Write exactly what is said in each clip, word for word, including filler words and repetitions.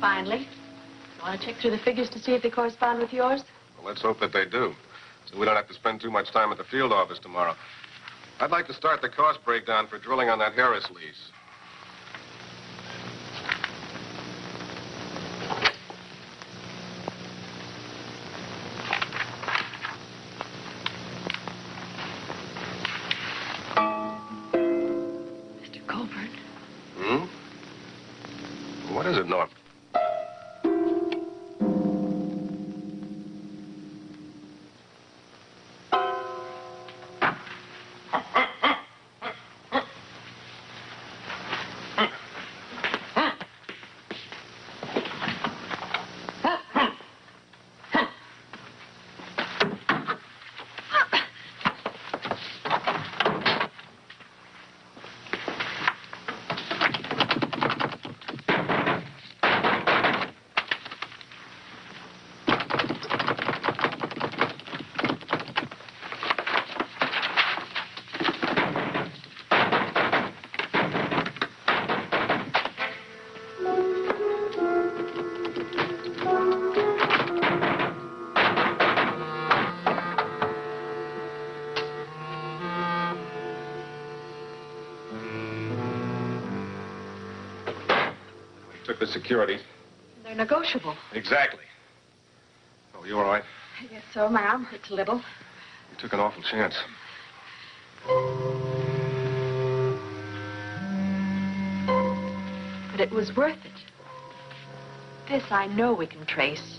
Findlay. Want to check through the figures to see if they correspond with yours? Well, let's hope that they do, so we don't have to spend too much time at the field office tomorrow. I'd like to start the cost breakdown for drilling on that Harris lease. The securities. They're negotiable. Exactly. Oh, you all right? Yes, so, my arm hurts a little. You took an awful chance. But it was worth it. This I know we can trace.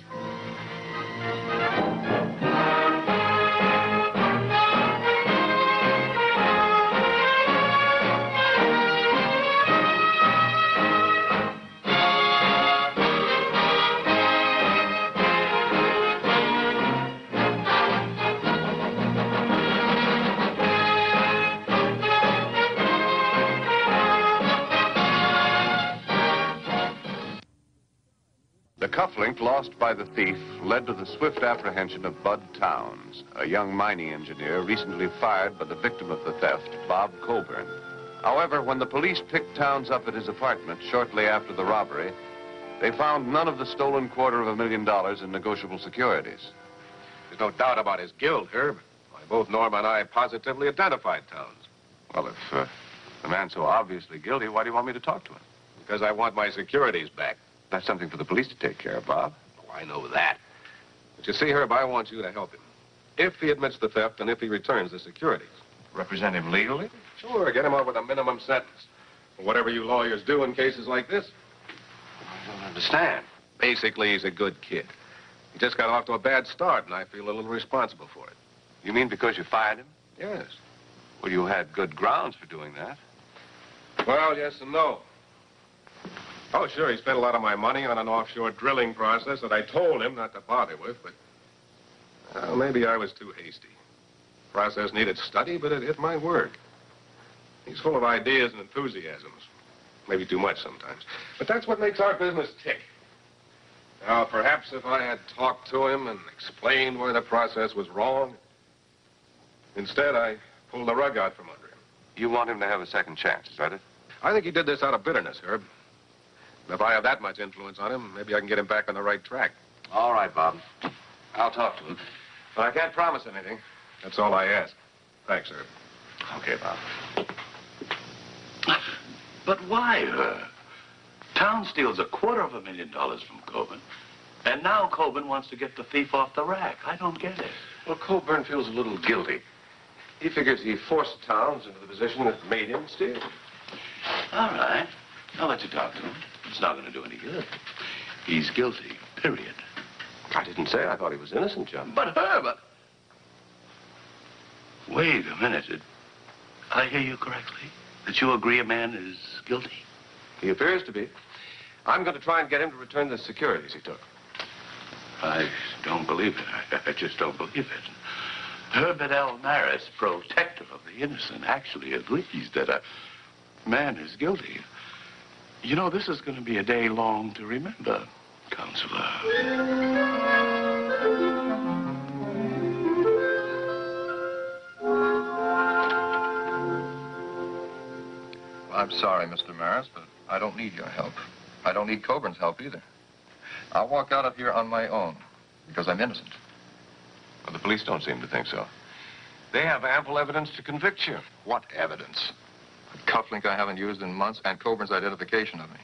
Cufflink lost by the thief led to the swift apprehension of Bud Towns, a young mining engineer recently fired by the victim of the theft, Bob Coburn. However, when the police picked Towns up at his apartment shortly after the robbery, they found none of the stolen quarter of a million dollars in negotiable securities. There's no doubt about his guilt, Herb. Why, both Norm and I positively identified Towns. Well, if uh, the man's so obviously guilty, why do you want me to talk to him? Because I want my securities back. That's something for the police to take care of, Bob. Oh, I know that. But you see, Herb, I want you to help him. If he admits the theft and if he returns the securities. Represent him legally? Sure, get him out with a minimum sentence. Or whatever you lawyers do in cases like this. I don't understand. Basically, he's a good kid. He just got off to a bad start, and I feel a little responsible for it. You mean because you fired him? Yes. Well, you had good grounds for doing that. Well, yes and no. Oh, sure, he spent a lot of my money on an offshore drilling process that I told him not to bother with, but uh, maybe I was too hasty. The process needed study, but it hit my work. He's full of ideas and enthusiasms, maybe too much sometimes. But that's what makes our business tick. Now, perhaps if I had talked to him and explained why the process was wrong, instead I pulled the rug out from under him. You want him to have a second chance, is that it? I think he did this out of bitterness, Herb. If I have that much influence on him, maybe I can get him back on the right track. All right, Bob. I'll talk to him. But I can't promise anything. That's all I ask. Thanks, Herb. Okay, Bob. But why, Herb? Town steals a quarter of a million dollars from Coburn. And now Coburn wants to get the thief off the rack. I don't get it. Well, Coburn feels a little guilty. He figures he forced Towns into the position that made him steal. All right. I'll let you talk to him. It's not going to do any good. He's guilty, period. I didn't say I thought he was innocent, John. But Herbert! Wait a minute. Did I hear you correctly? That you agree a man is guilty? He appears to be. I'm going to try and get him to return the securities he took. I don't believe it. I just don't believe it. Herbert L. Maris, protector of the innocent, actually agrees that a man is guilty. You know, this is going to be a day long to remember, Counselor. Well, I'm sorry, Mister Maris, but I don't need your help. I don't need Coburn's help either. I'll walk out of here on my own, because I'm innocent. Well, the police don't seem to think so. They have ample evidence to convict you. What evidence? A cufflink I haven't used in months and Coburn's identification of me.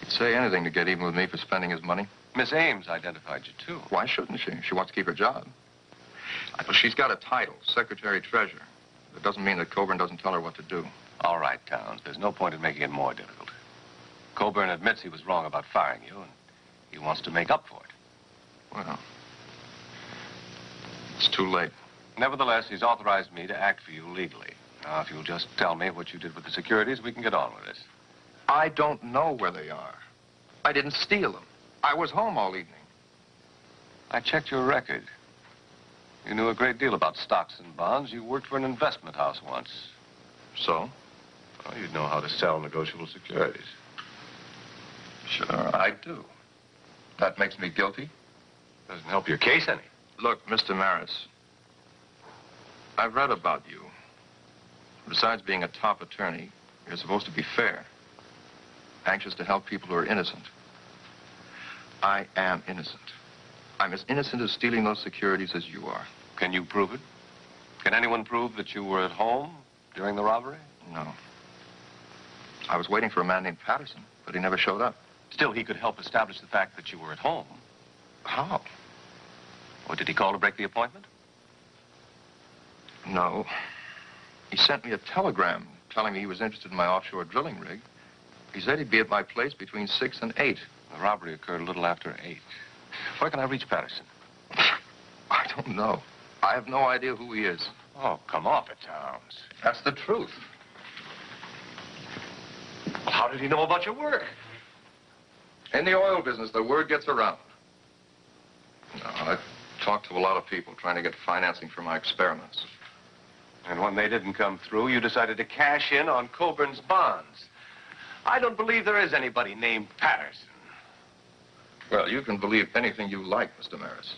He'd say anything to get even with me for spending his money. Miss Ames identified you, too. Why shouldn't she? She wants to keep her job. Well, she's got a title, secretary treasurer. That doesn't mean that Coburn doesn't tell her what to do. All right, Towns. There's no point in making it more difficult. Coburn admits he was wrong about firing you, and he wants to make up for it. Well, it's too late. Nevertheless, he's authorized me to act for you legally. Now, if you'll just tell me what you did with the securities, we can get on with this. I don't know where they are. I didn't steal them. I was home all evening. I checked your record. You knew a great deal about stocks and bonds. You worked for an investment house once. So? Well, you'd know how to sell negotiable securities. Sure, I do. That makes me guilty. Doesn't help your case any. Look, Mister Maris, I've read about you. Besides being a top attorney, you're supposed to be fair, anxious to help people who are innocent. I am innocent. I'm as innocent as stealing those securities as you are. Can you prove it? Can anyone prove that you were at home during the robbery? No. I was waiting for a man named Patterson, but he never showed up. Still, he could help establish the fact that you were at home. How? Or did he call to break the appointment? No. He sent me a telegram telling me he was interested in my offshore drilling rig. He said he'd be at my place between six and eight. The robbery occurred a little after eight. Where can I reach Patterson? I don't know. I have no idea who he is. Oh, come off it, Towns. That's the truth. Well, how did he know about your work? In the oil business, the word gets around. No, I've talked to a lot of people trying to get financing for my experiments. And when they didn't come through, you decided to cash in on Coburn's bonds. I don't believe there is anybody named Patterson. Well, you can believe anything you like, Mister Maris.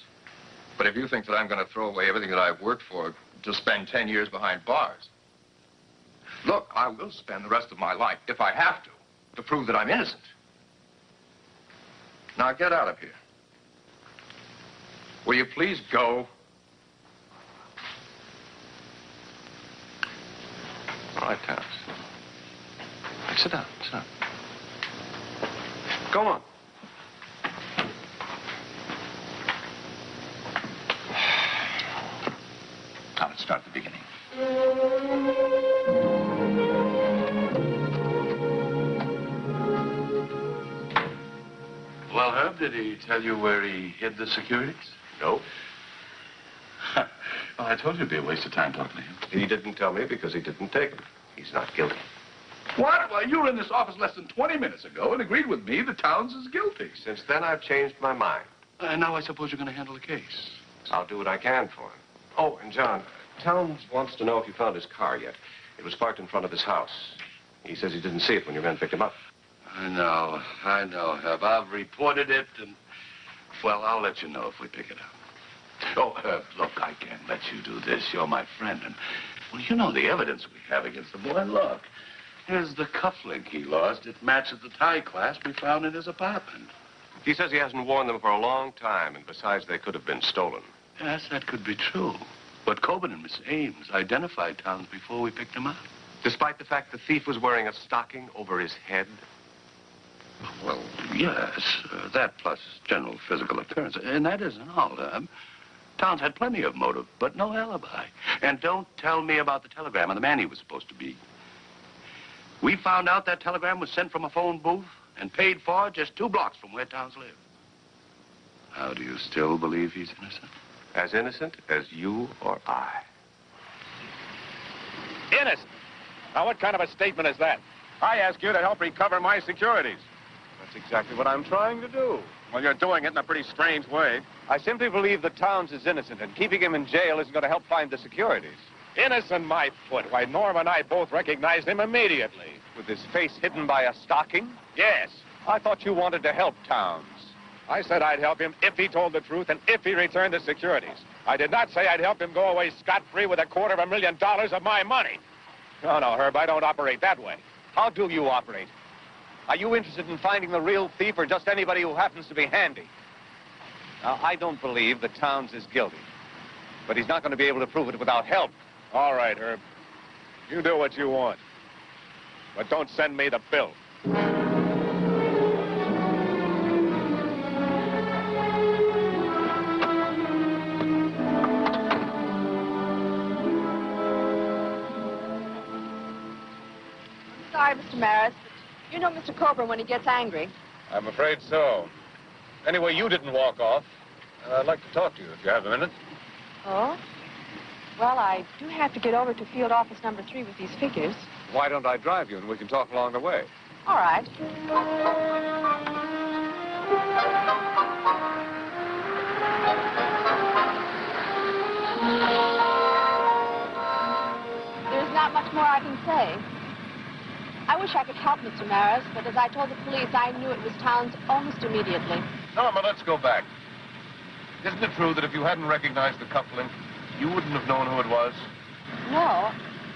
But if you think that I'm going to throw away everything that I've worked for to spend ten years behind bars... Look, I will spend the rest of my life, if I have to, to prove that I'm innocent. Now get out of here. Will you please go? All right, Terrence. Sit down, sit down. Go on. Now, let's start at the beginning. Well, Herb, did he tell you where he hid the securities? No. Well, I told you it'd be a waste of time talking to him. He didn't tell me because he didn't take them. He's not guilty. What? Well, you were in this office less than twenty minutes ago and agreed with me that Towns is guilty. Since then, I've changed my mind. And uh, now I suppose you're going to handle the case. I'll do what I can for him. Oh, and John, Towns wants to know if you found his car yet. It was parked in front of his house. He says he didn't see it when your men picked him up. I know, I know, Herb. I've reported it, and, well, I'll let you know if we pick it up. Oh, Herb, look, I can't let you do this. You're my friend, and, well, you know the evidence we have against the boy. Look, here's the cufflink he lost. It matches the tie clasp we found in his apartment. He says he hasn't worn them for a long time, and besides, they could have been stolen. Yes, that could be true. But Coburn and Miss Ames identified Towns before we picked him up. Despite the fact the thief was wearing a stocking over his head? Well, yes. Uh, that plus general physical appearance. And that isn't all, Herb. Towns had plenty of motive, but no alibi. And don't tell me about the telegram and the man he was supposed to be. We found out that telegram was sent from a phone booth and paid for just two blocks from where Towns lived. Now, do you still believe he's innocent? As innocent as you or I. Innocent? Now, what kind of a statement is that? I ask you to help recover my securities. That's exactly what I'm trying to do. Well, you're doing it in a pretty strange way. I simply believe that Towns is innocent, and keeping him in jail isn't going to help find the securities. Innocent, my foot. Why, Norm and I both recognized him immediately. With his face hidden by a stocking? Yes. I thought you wanted to help Towns. I said I'd help him if he told the truth and if he returned the securities. I did not say I'd help him go away scot-free with a quarter of a million dollars of my money. No, no, Herb, I don't operate that way. How do you operate? Are you interested in finding the real thief or just anybody who happens to be handy? Now, I don't believe that Towns is guilty, but he's not going to be able to prove it without help. All right, Herb. You do what you want, but don't send me the bill. I'm sorry, Mister Maris. You know Mister Coburn when he gets angry. I'm afraid so. Anyway, you didn't walk off. Uh, I'd like to talk to you if you have a minute. Oh? Well, I do have to get over to field office number three with these figures. Why don't I drive you and we can talk along the way? All right. There's not much more I can say. I wish I could help Mister Maris, but as I told the police, I knew it was Towns almost immediately. Norma, let's go back. Isn't it true that if you hadn't recognized the cufflink, you wouldn't have known who it was? No.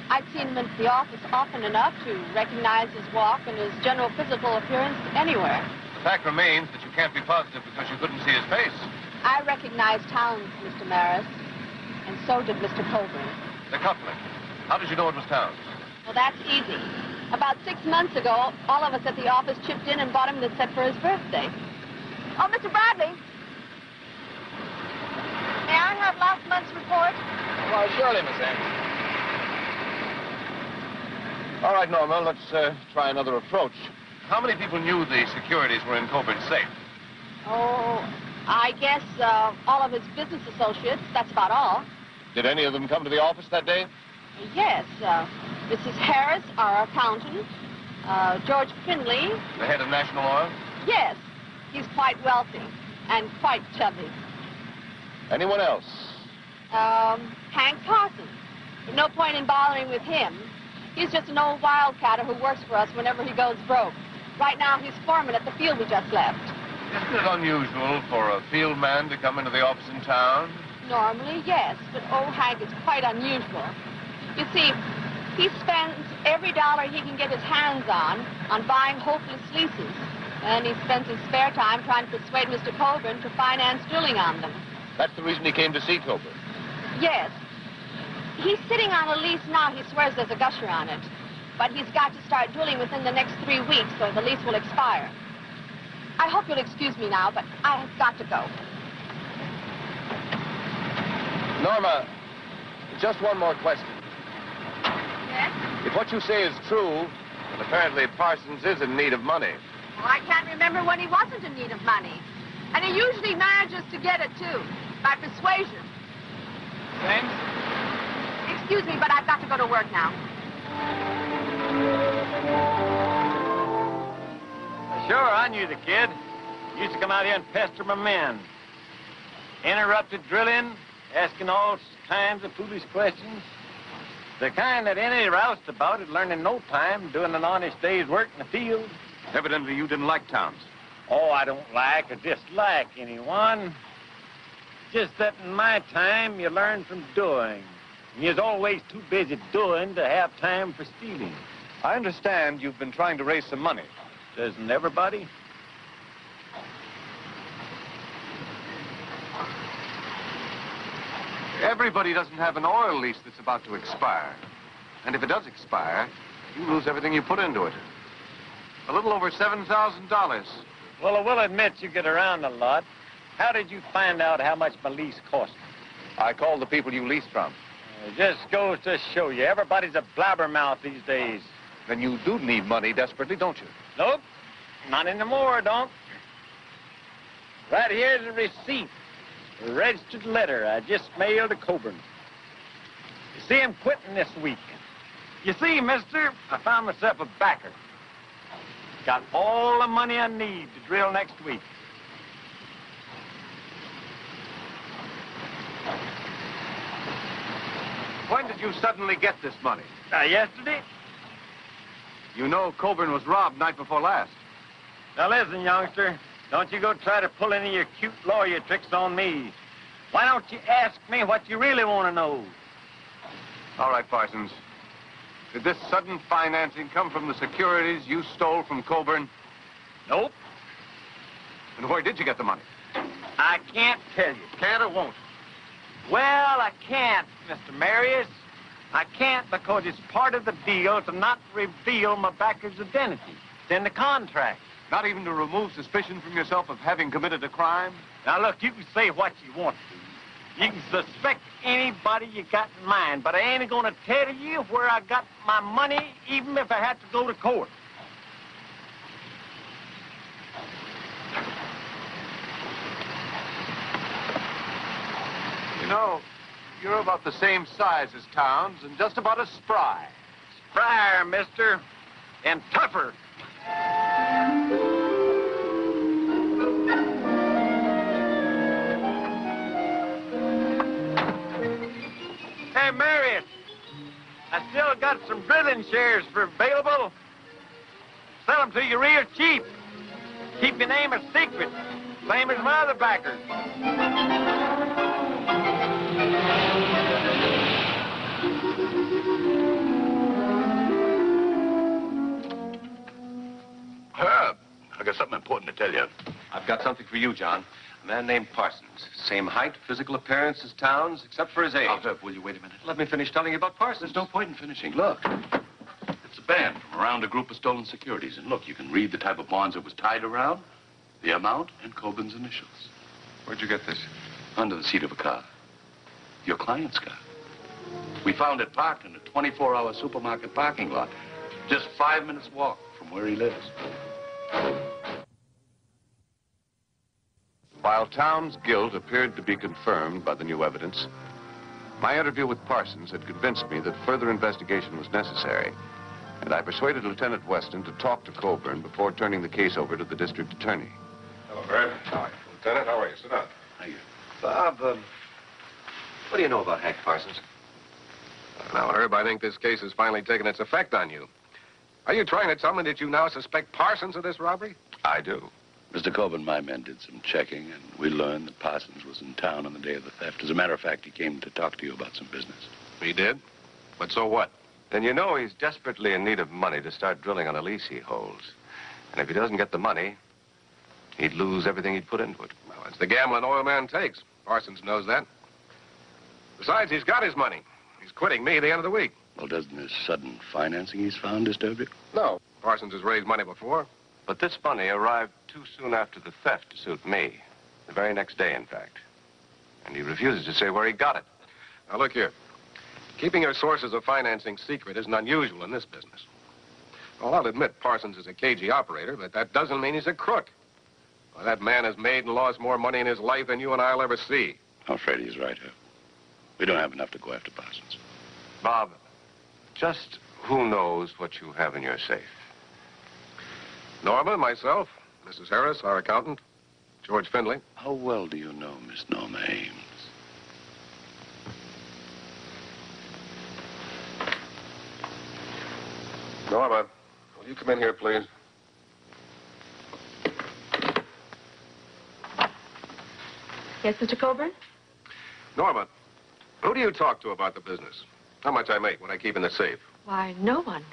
I'd seen him at the office often enough to recognize his walk and his general physical appearance anywhere. The fact remains that you can't be positive because you couldn't see his face. I recognized Towns, Mister Maris, and so did Mister Coburn. The cufflink. How did you know it was Towns? Well, that's easy. About six months ago, all of us at the office chipped in and bought him the set for his birthday. Oh, Mister Bradley. May I have last month's report? Why, surely, Miss Ames. All right, Norma, let's uh, try another approach. How many people knew the securities were in Coburn's safe? Oh, I guess uh, all of his business associates. That's about all. Did any of them come to the office that day? Yes. Uh, Missus Harris, our accountant. Uh, George Findlay. The head of National Oil? Yes. He's quite wealthy and quite chubby. Anyone else? Um, Hank Carson. No point in bothering with him. He's just an old wildcatter who works for us whenever he goes broke. Right now, he's foreman at the field we just left. Isn't it unusual for a field man to come into the office in town? Normally, yes, but old Hank is quite unusual. You see, he spends every dollar he can get his hands on, on buying hopeless leases. And he spends his spare time trying to persuade Mister Coburn to finance drilling on them. That's the reason he came to see Coburn? Yes. He's sitting on a lease now. He swears there's a gusher on it. But he's got to start drilling within the next three weeks, or the lease will expire. I hope you'll excuse me now, but I have got to go. Norma, just one more question. If what you say is true, then apparently Parsons is in need of money. Well, I can't remember when he wasn't in need of money. And he usually manages to get it, too, by persuasion. Thanks. Excuse me, but I've got to go to work now. Sure, I knew the kid. Used to come out here and pester my men. Interrupted drilling, asking all kinds of foolish questions. The kind that any roustabout had learned in no time, doing an honest day's work in the field. Evidently, you didn't like Towns. Oh, I don't like or dislike anyone. Just that in my time, you learn from doing. And you're always too busy doing to have time for stealing. I understand you've been trying to raise some money. Doesn't everybody? Everybody doesn't have an oil lease that's about to expire. And if it does expire, you lose everything you put into it. A little over seven thousand dollars. Well, I will admit you get around a lot. How did you find out how much my lease cost me? I called the people you leased from. It just goes to show you, everybody's a blabbermouth these days. Then you do need money desperately, don't you? Nope. Not anymore, I don't. Right here's a receipt. A registered letter I just mailed to Coburn. You see, I'm quitting this week. You see, mister, I found myself a backer. Got all the money I need to drill next week. When did you suddenly get this money? Uh, yesterday. You know Coburn was robbed night before last. Now listen, youngster. Don't you go try to pull any of your cute lawyer tricks on me. Why don't you ask me what you really want to know? All right, Parsons. Did this sudden financing come from the securities you stole from Coburn? Nope. And where did you get the money? I can't tell you. Can't or won't? Well, I can't, Mister Marius. I can't because it's part of the deal to not reveal my backer's identity. It's in the contract. Not even to remove suspicion from yourself of having committed a crime? Now, look, you can say what you want to. You can suspect anybody you got in mind, but I ain't gonna tell you where I got my money, even if I had to go to court. You know, you're about the same size as Towns and just about as spry. Sprier, mister, and tougher. Hey, Marion, I still got some drilling shares for available. Sell them to you real cheap. Keep your name a secret, same as my other backers. Herb, I got something important to tell you. I've got something for you, John. A man named Parsons. Same height, physical appearance as Towns, except for his age. Oh, Herb, will you wait a minute? Let me finish telling you about Parsons. There's no point in finishing. Look, it's a band from around a group of stolen securities. And look, you can read the type of bonds it was tied around, the amount, and Coburn's initials. Where'd you get this? Under the seat of a car. Your client's car. We found it parked in a twenty-four hour supermarket parking lot. Just five minutes walk from where he lives. While Towns' guilt appeared to be confirmed by the new evidence, my interview with Parsons had convinced me that further investigation was necessary, and I persuaded Lieutenant Weston to talk to Coburn before turning the case over to the district attorney. Hello, Herb. How are you? Lieutenant, how are you? Sit down. How are you? Bob, um, what do you know about Hank Parsons? Now, Herb, I think this case has finally taken its effect on you. Are you trying to tell me that you now suspect Parsons of this robbery? I do. Mister Coburn, my men did some checking, and we learned that Parsons was in town on the day of the theft. As a matter of fact, he came to talk to you about some business. He did? But so what? Then you know he's desperately in need of money to start drilling on a lease he holds. And if he doesn't get the money, he'd lose everything he'd put into it. Well, it's the gamble an oil man takes. Parsons knows that. Besides, he's got his money. He's quitting me at the end of the week. Well, doesn't this sudden financing he's found disturb you? No. Parsons has raised money before. But this money arrived too soon after the theft to suit me. The very next day, in fact. And he refuses to say where he got it. Now, look here. Keeping your sources of financing secret isn't unusual in this business. Well, I'll admit Parsons is a cagey operator, but that doesn't mean he's a crook. Well, that man has made and lost more money in his life than you and I'll ever see. I'm afraid he's right, Herb. We don't have enough to go after Parsons. Bob, just who knows what you have in your safe? Norma, myself, Missus Harris, our accountant, George Findlay. How well do you know Miss Norma Ames? Norma, will you come in here, please? Yes, Mister Coburn? Norma, who do you talk to about the business? How much I make, what I keep in the safe? Why, no one.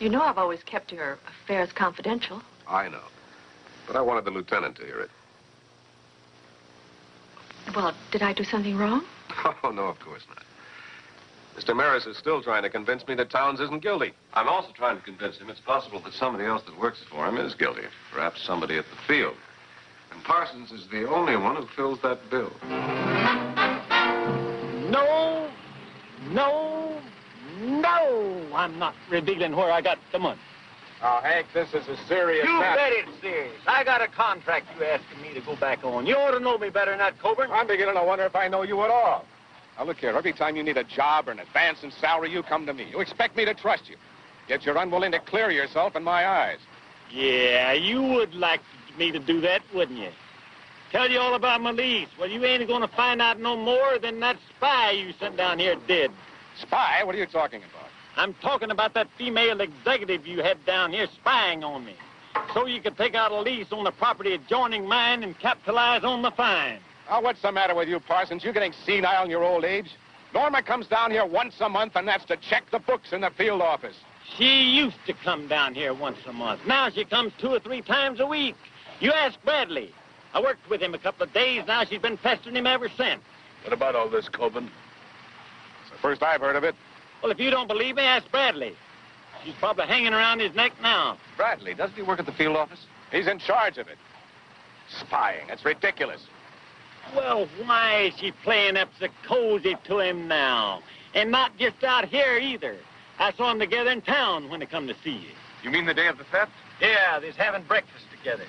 You know I've always kept your affairs confidential. I know. But I wanted the lieutenant to hear it. Well, did I do something wrong? Oh, no, of course not. Mister Maris is still trying to convince me that Towns isn't guilty. I'm also trying to convince him it's possible that somebody else that works for him is guilty. Perhaps somebody at the field. And Parsons is the only one who fills that bill. No, no, no, I'm not revealing where I got the money. Oh, Hank, this is a serious matter. You bet it's serious. I got a contract you asking me to go back on. You ought to know me better than that, Coburn. I'm beginning to wonder if I know you at all. Now, look here, every time you need a job or an advance in salary, you come to me. You expect me to trust you, yet you're unwilling to clear yourself in my eyes. Yeah, you would like me to do that, wouldn't you? Tell you all about my lease. Well, you ain't gonna find out no more than that spy you sent down here did. Spy? What are you talking about? I'm talking about that female executive you had down here spying on me. So you could take out a lease on the property adjoining mine and capitalize on the fine. Now, what's the matter with you, Parsons? You're getting senile in your old age. Norma comes down here once a month, and that's to check the books in the field office. She used to come down here once a month. Now she comes two or three times a week. You ask Bradley. I worked with him a couple of days. Now she's been pestering him ever since. What about all this, Coburn? It's the first I've heard of it. Well, if you don't believe me, ask Bradley. She's probably hanging around his neck now. Bradley, doesn't he work at the field office? He's in charge of it. Spying, that's ridiculous. Well, why is she playing up so cozy to him now? And not just out here, either. I saw them together in town when they come to see you. You mean the day of the theft? Yeah, they're having breakfast together.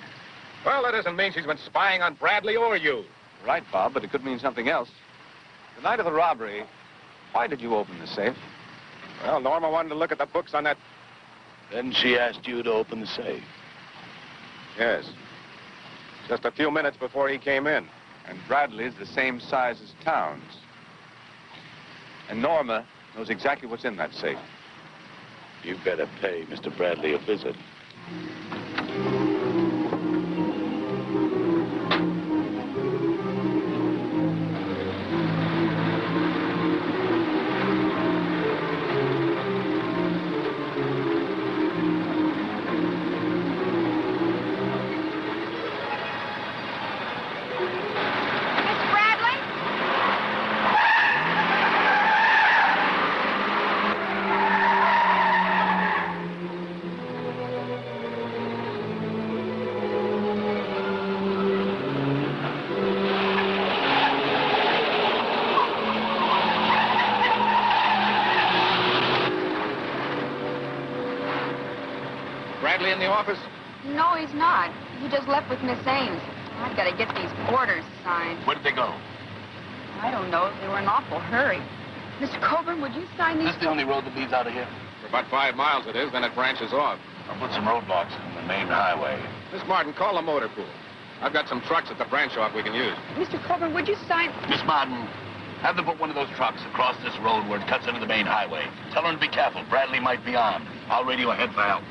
Well, that doesn't mean she's been spying on Bradley or you. Right, Bob, but it could mean something else. The night of the robbery, why did you open the safe? Well, Norma wanted to look at the books on that... Then she asked you to open the safe. Yes. Just a few minutes before he came in. And Bradley's the same size as Towns. And Norma knows exactly what's in that safe. You better pay Mister Bradley a visit. With Miss Ames. I've got to get these orders signed. Where did they go? I don't know. They were in an awful hurry. Mister Coburn, would you sign these? Is this the only road that leads out of here? For about five miles it is, then it branches off. I'll put some roadblocks on the main highway. Miss Martin, call the motor pool. I've got some trucks at the branch off we can use. Mister Coburn, would you sign... Miss Martin, have them put one of those trucks across this road where it cuts into the main highway. Tell them to be careful. Bradley might be armed. I'll radio ahead for help.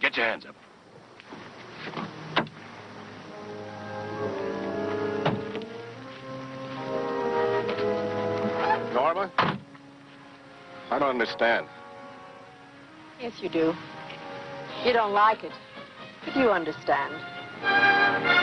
Get your hands up. Norma? I don't understand. Yes, you do. You don't like it, but you understand.